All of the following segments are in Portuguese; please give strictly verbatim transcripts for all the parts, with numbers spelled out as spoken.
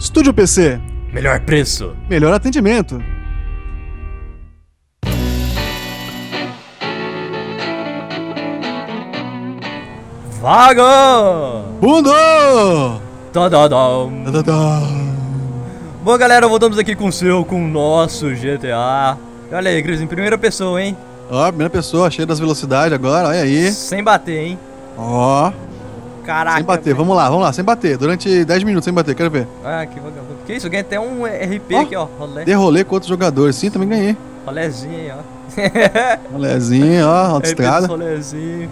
Estúdio P C. Melhor preço. Melhor atendimento. Vago! Bundo! Tadadam! Tadadam! Bom, galera, voltamos aqui com o seu, com o nosso G T A. Olha aí, Cris, em primeira pessoa, hein? Ó, oh, primeira pessoa, cheio das velocidades agora, olha aí. Sem bater, hein? Ó. Oh. Caraca. Sem bater, velho. Vamos lá, vamos lá, sem bater. Durante dez minutos sem bater, quero ver. Ah, que vagabundo. Que isso, eu ganhei até um R P oh. aqui, ó. Rolé. Derrolei com outros jogadores, sim, também ganhei. Rolézinho aí, ó. Rolézinho, ó, autoestrada. Rolézinho.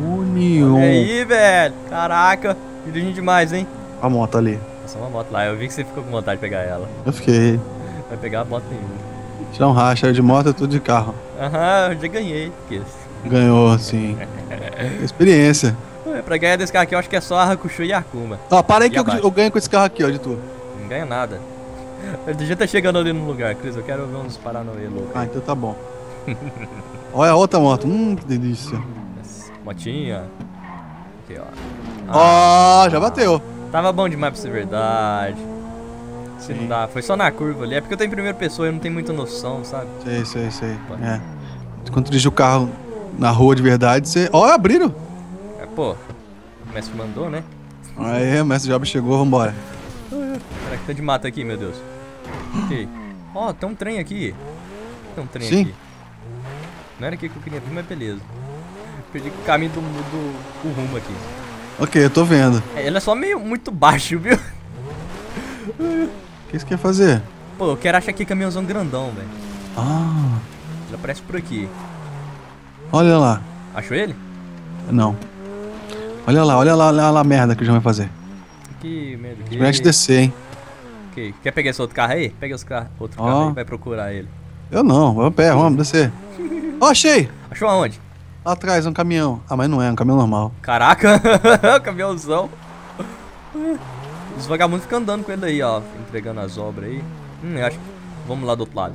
União. Olha aí, velho. Caraca, dirigindo demais, hein? A moto ali. Passou uma moto lá, eu vi que você ficou com vontade de pegar ela. Eu fiquei. Vai pegar a moto nenhuma. Tirar um racha de moto, é tudo de carro. Aham, eu já ganhei. Ganhou, sim. Experiência. É, pra ganhar desse carro aqui, eu acho que é só a Rakushu e a Akuma. Ó, ah, para aí e que eu, eu ganho com esse carro aqui, ó, de tu. Não ganha nada. Eu já tá chegando ali no lugar, Cris. Eu quero ver uns paranauê louco. Ah, então tá bom. Olha a outra moto. Hum, que delícia. Essa motinha. Aqui, ó. Ó, ah, oh, já bateu. Tava bom demais pra ser verdade. Se não dá, foi só na curva ali. É porque eu tô em primeira pessoa e não tenho muita noção, sabe? Sei, sei, sei. É. Quando dirige o carro na rua de verdade, você. Ó, oh, abriram! É, pô. O mestre mandou, né? Aí, o mestre Job chegou, vambora. Será que tá de mata aqui, meu Deus? Ok. Ó, oh, tem um trem aqui. Tem um trem Sim. aqui. Não era aqui que eu queria vir, mas beleza. Perdi o caminho do, do, do rumo aqui. Ok, eu tô vendo. É, ele é só meio muito baixo, viu? O que você quer fazer? Pô, eu quero achar aqui caminhãozão grandão, velho. Ah. Ele aparece por aqui. Olha lá. Achou ele? Não. Olha lá, olha lá, olha lá a merda que o João vai fazer. Que merda. Que... Vai te descer, hein? Ok, quer pegar esse outro carro aí? Pega esse car... outro oh. carro aí, vai procurar ele. Eu não, eu pego, vamos descer. Ó, oh, achei! Achou aonde? Lá atrás, um caminhão. Ah, mas não é, é um caminhão normal. Caraca, caminhãozão. Os vagabundos ficam andando com ele aí, ó. Entregando as obras aí. Hum, eu acho que... Vamos lá do outro lado.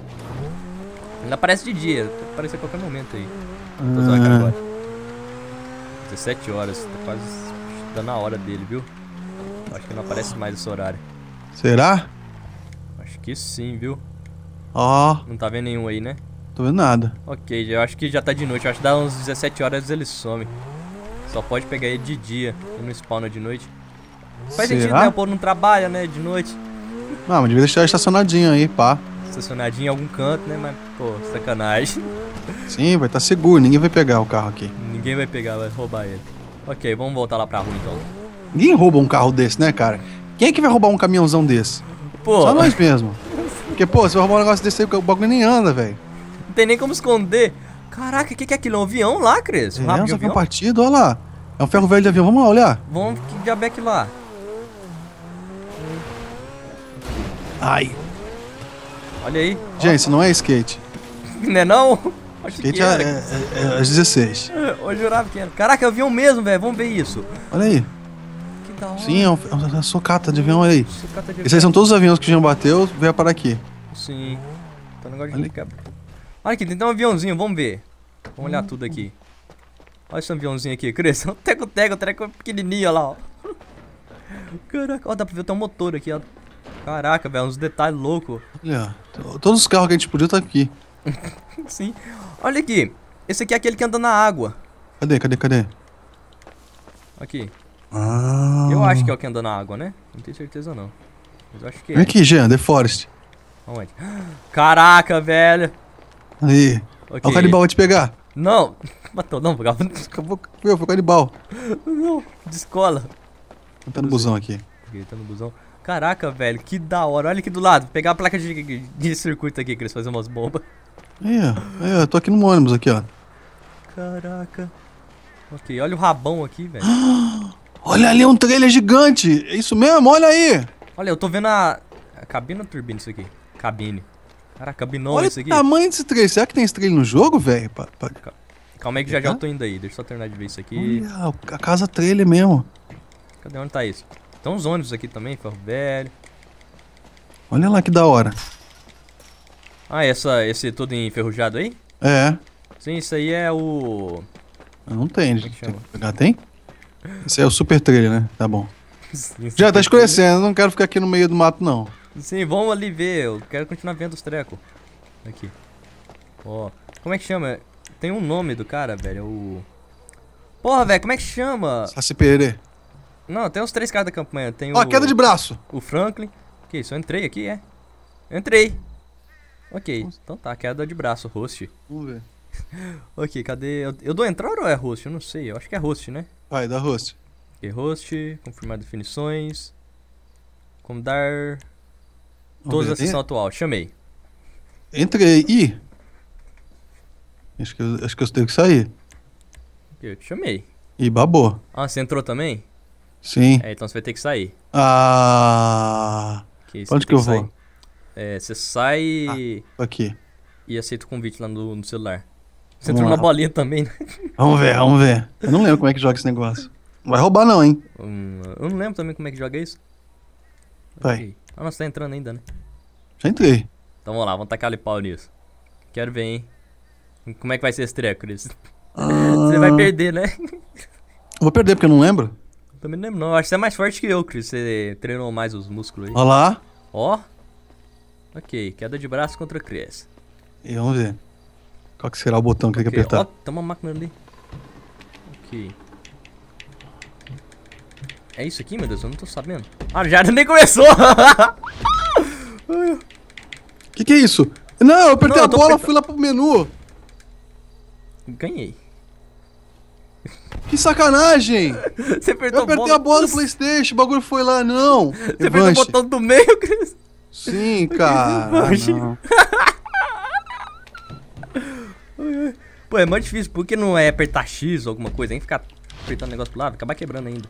Ele aparece de dia, pode aparecer a qualquer momento aí. Ah. dezessete horas, tá quase dando a hora dele, viu? Eu acho que não aparece mais esse horário. Será? Acho que sim, viu? Ó. Oh. Não tá vendo nenhum aí, né? Não tô vendo nada. Ok, eu acho que já tá de noite. Eu acho que dá uns dezessete horas ele some. Só pode pegar ele de dia. Ele não spawna de noite. Faz Será? Sentido, né? O povo não trabalha, né? De noite. Não, mas devia deixar estacionadinho aí, pá. Estacionadinho em algum canto, né? Mas, pô, sacanagem. Sim, vai estar seguro. Ninguém vai pegar o carro aqui. Ninguém vai pegar, vai roubar ele. Ok, vamos voltar lá pra rua então. Ninguém rouba um carro desse, né, cara? Quem é que vai roubar um caminhãozão desse? Pô. Só nós mesmo. Porque, pô, se vai roubar um negócio desse aí, o bagulho nem anda, velho. Não tem nem como esconder. Caraca, o que, que é aquilo? É um avião lá, Cris? Um é, um avião partido, olha lá. É um ferro velho de avião, vamos lá olhar. Vamos, que diabo é aquilo lá? Ai. Olha aí. Gente, isso não é skate. Não é não? Acho skate que era. É, é, é, é às dezesseis. Eu jurava que era. Caraca, é um avião mesmo, velho. Vamos ver isso. Olha aí. Que da hora. Sim, é uma sucata de avião, olha aí. Sucata de avião. Esses aí são todos os aviões que o Jean bateu, veio parar aqui. Sim. Tá um negócio de Olha aqui, tem um aviãozinho, vamos ver. Vamos olhar tudo aqui. Olha esse aviãozinho aqui, Cris. Um teco-teco, um treco pequenininho, olha lá, ó. Caraca, ó, dá pra ver até um motor aqui, ó. Caraca, velho, uns detalhes loucos. Olha, todos os carros que a gente podia tá aqui. Sim. Olha aqui, esse aqui é aquele que anda na água. Cadê, cadê, cadê? Aqui. Ah. Eu acho que é o que anda na água, né? Não tenho certeza, não. Mas eu acho que é. Vem aqui, Jean, The Forest. Aonde? Caraca, velho. Aí, okay. Olha o canibal, vai te pegar. Não, matou não, vagabundo. Acabou, meu, foi o canibal. Não, descola. Tá no busão aqui. Okay, tá no busão. Caraca, velho, que da hora. Olha aqui do lado, pegar a placa de, de circuito aqui, que eles fazem umas bombas. É, é, eu tô aqui no ônibus aqui, ó. Caraca. Ok, olha o rabão aqui, velho. Olha ali, um trailer gigante. É isso mesmo, olha aí. Olha, eu tô vendo a... a cabine ou turbina isso aqui? Cabine. Caraca, binou isso aqui. Olha o tamanho desse trailer. Será que tem esse trailer no jogo, velho? Pra... Calma aí que já já eu tô indo aí. Deixa eu só terminar de ver isso aqui. Olha, a casa trailer mesmo. Cadê? Onde tá isso? Tem uns ônibus aqui também, ferro velho. Olha lá que da hora. Ah, essa, esse todo enferrujado aí? É. Sim, isso aí é o... Não tem. Como é que chama? Tem? Esse é o super trailer, né? Tá bom. Já tá escurecendo, não quero ficar aqui no meio do mato, não. Sim, vamos ali ver, eu quero continuar vendo os trecos. Aqui. Ó, oh, como é que chama? Tem um nome do cara, velho, o... Porra, velho, como é que chama? Saci Pererê. Não, tem os três caras da campanha, tem oh, o... Ó, queda de braço! O Franklin. Que isso, eu entrei aqui, é? Eu entrei. Ok, nossa. Então tá, queda de braço, host. Vamos ver. Ok, cadê? Eu, eu dou entrar ou é host? Eu não sei, eu acho que é host, né? Vai, dá host. Ok, host, confirmar definições. Como dar... Todos a sessão atual, chamei. Entrei, e... Acho que eu, acho que eu tenho que sair. Eu te chamei. E babou. Ah, você entrou também? Sim. É, então você vai ter que sair. Ah... Okay, onde que eu sair. Vou? É, você sai... Ah, aqui. E aceita o convite lá no, no celular. Você vamos entrou lá. Na bolinha também, né? Vamos ver, vamos ver. Eu não lembro como é que joga esse negócio. Não vai roubar não, hein? Hum, eu não lembro também como é que joga isso. Vai. Okay. Ah, não, você tá entrando ainda, né? Já entrei. Então vamos lá, vamos tacar ali pau nisso. Quero ver, hein? Como é que vai ser esse treco, Cris? Ah... Você vai perder, né? Eu vou perder porque eu não lembro. Eu também não lembro não. Eu acho que você é mais forte que eu, Cris. Você treinou mais os músculos aí. Olha lá. Ó. Ok, queda de braço contra Cris. E vamos ver. Qual que será o botão que okay. tem que apertar? Ó, tem uma máquina ali. Ok. É isso aqui, meu Deus? Eu não tô sabendo. Ah, já nem começou! Que que é isso? Não, eu apertei não, a bola, apertando... fui lá pro menu. Ganhei. Que sacanagem! Você apertou eu apertei bola... a bola no PlayStation, o bagulho foi lá, não. Você Revanche. Apertou o botão do meio, Cris? Sim, cara. Ah, pô, é mais difícil, por que não é apertar X ou alguma coisa, hein? Ficar apertando o negócio pro lado, acabar quebrando ainda.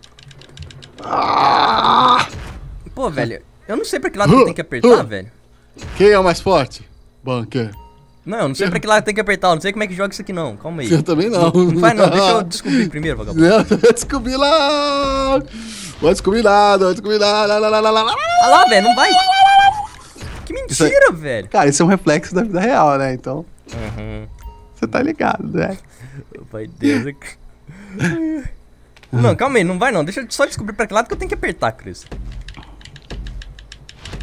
Ah! Pô, velho, eu não sei pra que lado uh, tem que apertar, uh. velho. Quem é o mais forte? Bunker. Não, não sei pra que lado tem que apertar, eu não sei como é que joga isso aqui não, calma aí. Eu também não. Não, não faz não, deixa eu descobrir primeiro, vagabundo. Eu vou descobrir lá. Vou descobrir nada, vou descobrir nada. Olha lá, lá, lá, lá. Ah lá, velho, não vai. Que mentira, é... velho. Cara, isso é um reflexo da vida real, né, então. Uhum. Você tá ligado, né? Pai Deus, eu... Não, calma aí, não vai não, deixa eu só descobrir pra que lado que eu tenho que apertar, Cris.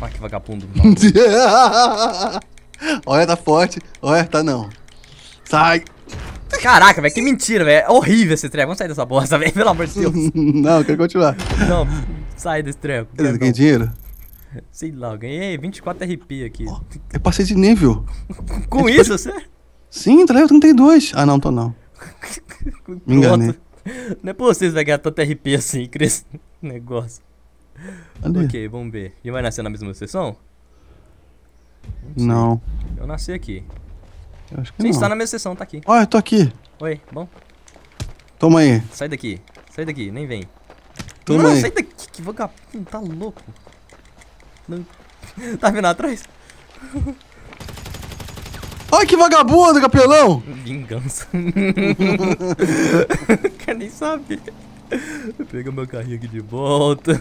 Ah, que vagabundo. Olha, tá forte, olha, tá não. Sai. Caraca, velho, que mentira, velho, é horrível esse treco, vamos sair dessa bosta, velho, pelo amor de Deus. Não, eu quero continuar. Não, sai desse treco. Você ganhou dinheiro? Sei lá, eu ganhei vinte e quatro R P aqui. Oh, eu passei de nível. Com isso, pode... você? Sim, tá level trinta e dois. Ah não, tô não. Me enganei. Não é por vocês vai ganhar tanto R P assim, Cris. Negócio. Valeu. Ok, vamos ver. E vai nascer na mesma sessão? Não, não. Eu nasci aqui. Eu acho que sim, não. Está na mesma sessão, tá aqui. Ó, oh, eu tô aqui. Oi, bom? Toma aí. Sai daqui. Sai daqui, nem vem. Toma não, aí. Sai daqui, que vagabundo, tá louco. Não. Tá vindo atrás? Ai, que vagabundo, capelão! Vingança. Quero nem saber. Pega meu carrinho aqui de volta.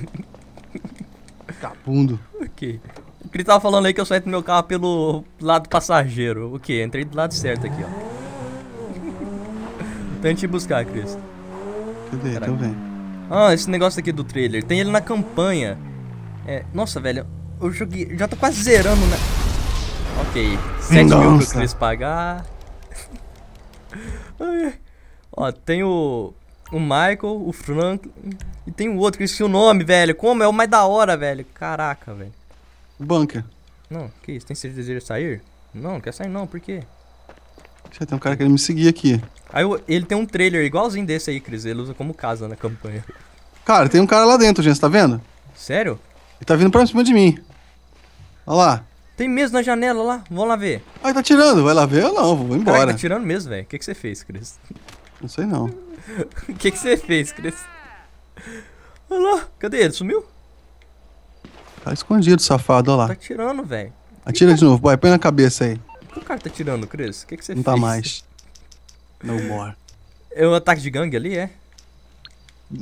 Vagabundo. Ok. O Cris tava falando aí que eu só entro no meu carro pelo lado passageiro. O okay, que? Entrei do lado certo aqui, ó. Tente buscar, Cris. Cadê? Tô vendo. Ah, esse negócio aqui do trailer. Tem ele na campanha. É, nossa, velho. Eu joguei. Já tô quase zerando, né? Ok, sete mil pro Cris pagar. Ó, tem o, o Michael, o Franklin e tem o outro, que eu esqueci o nome, velho. Como? É o mais da hora, velho. Caraca, velho. Bunker. Não, que isso? Tem desejo de sair? Não, não quer sair não, por quê? Já tem um cara querendo me seguir aqui. Aí eu, ele tem um trailer igualzinho desse aí, Cris. Ele usa como casa na campanha. Cara, tem um cara lá dentro, gente, tá vendo? Sério? Ele tá vindo pra cima de mim. Olha lá. Tem mesmo na janela lá, vamos lá ver. Ah, tá tirando, vai lá ver ou não, vou embora. Caraca, tá tirando mesmo, velho. O que que você fez, Cris? Não sei não. O que que você fez, Cris? Olha lá, cadê ele? Sumiu? Tá escondido, safado, olha lá. Tá tirando, velho. Atira de novo, boy, põe na cabeça aí. O cara tá tirando, Cris? O que que você fez? Não tá mais. No more. É um ataque de gangue ali, é?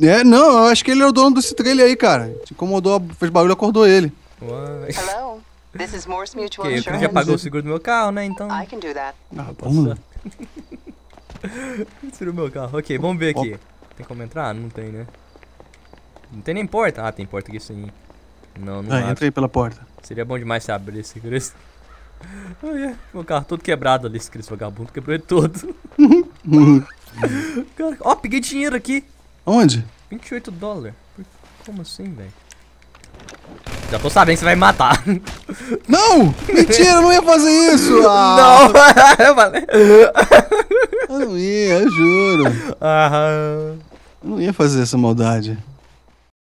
É, não, eu acho que ele é o dono desse trailer aí, cara. Te incomodou, fez barulho, acordou ele. Uai. Hello? This is Morse Mutual Insurance. Eu já pagou o seguro do meu carro, né? Então. I can do that. Ah, bom. Tirou meu carro. Ok, vamos ver aqui. Tem como entrar? Não tem, né? Não tem nem porta. Ah, tem porta aqui sim. Não, não. Ah, abre. Entra aí pela porta. Seria bom demais se abrir esse Cristo. O carro todo quebrado ali, esse Cristo vagabundo quebrou ele todo. Cara, ó, peguei dinheiro aqui. Onde? vinte e oito dólares. Como assim, velho? Já tô sabendo que você vai me matar. Não! Mentira, eu não ia fazer isso! Ah. Não! Eu falei. Eu não ia, eu juro. Aham. Eu não ia fazer essa maldade.